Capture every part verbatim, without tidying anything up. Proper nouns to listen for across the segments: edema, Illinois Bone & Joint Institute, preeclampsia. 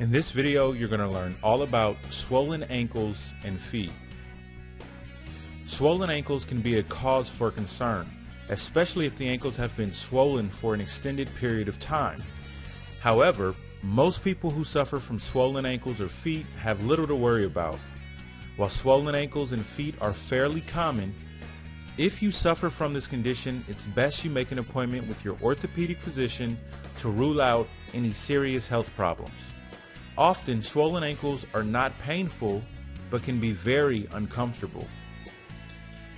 In this video, you're going to learn all about swollen ankles and feet. Swollen ankles can be a cause for concern, especially if the ankles have been swollen for an extended period of time. However, most people who suffer from swollen ankles or feet have little to worry about. While swollen ankles and feet are fairly common, if you suffer from this condition, it's best you make an appointment with your orthopedic physician to rule out any serious health problems. Often, swollen ankles are not painful, but can be very uncomfortable.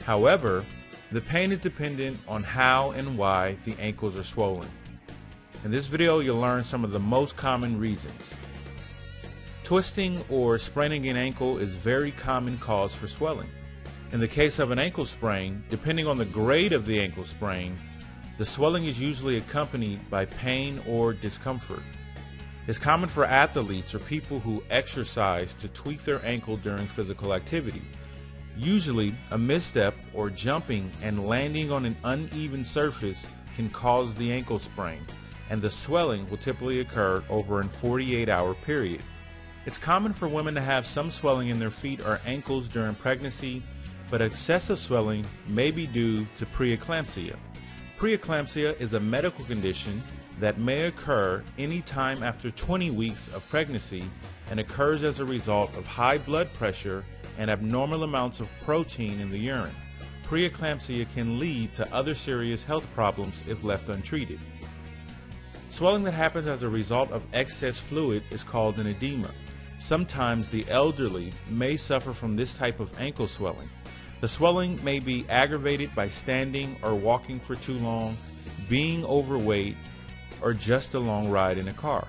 However, the pain is dependent on how and why the ankles are swollen. In this video, you'll learn some of the most common reasons. Twisting or spraining an ankle is a very common cause for swelling. In the case of an ankle sprain, depending on the grade of the ankle sprain, the swelling is usually accompanied by pain or discomfort. It's common for athletes or people who exercise to tweak their ankle during physical activity. Usually, a misstep or jumping and landing on an uneven surface can cause the ankle sprain, and the swelling will typically occur over a forty-eight hour period. It's common for women to have some swelling in their feet or ankles during pregnancy, but excessive swelling may be due to preeclampsia. Preeclampsia is a medical condition that may occur any time after twenty weeks of pregnancy and occurs as a result of high blood pressure and abnormal amounts of protein in the urine. Preeclampsia can lead to other serious health problems if left untreated. Swelling that happens as a result of excess fluid is called an edema. Sometimes the elderly may suffer from this type of ankle swelling. The swelling may be aggravated by standing or walking for too long, being overweight, or just a long ride in a car.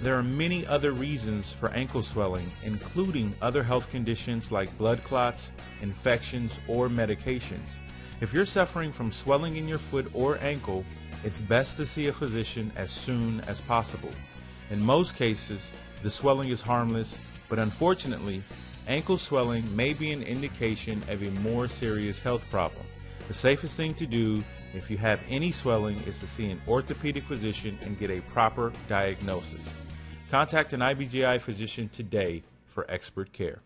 There are many other reasons for ankle swelling, including other health conditions like blood clots, infections, or medications. If you're suffering from swelling in your foot or ankle, it's best to see a physician as soon as possible. In most cases, the swelling is harmless, but unfortunately, ankle swelling may be an indication of a more serious health problem. The safest thing to do if you have any swelling is to see an orthopedic physician and get a proper diagnosis. Contact an I B J I physician today for expert care.